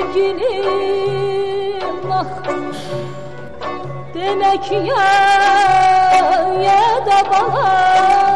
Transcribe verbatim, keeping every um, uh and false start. sevgilim ah, demek ya ya da bana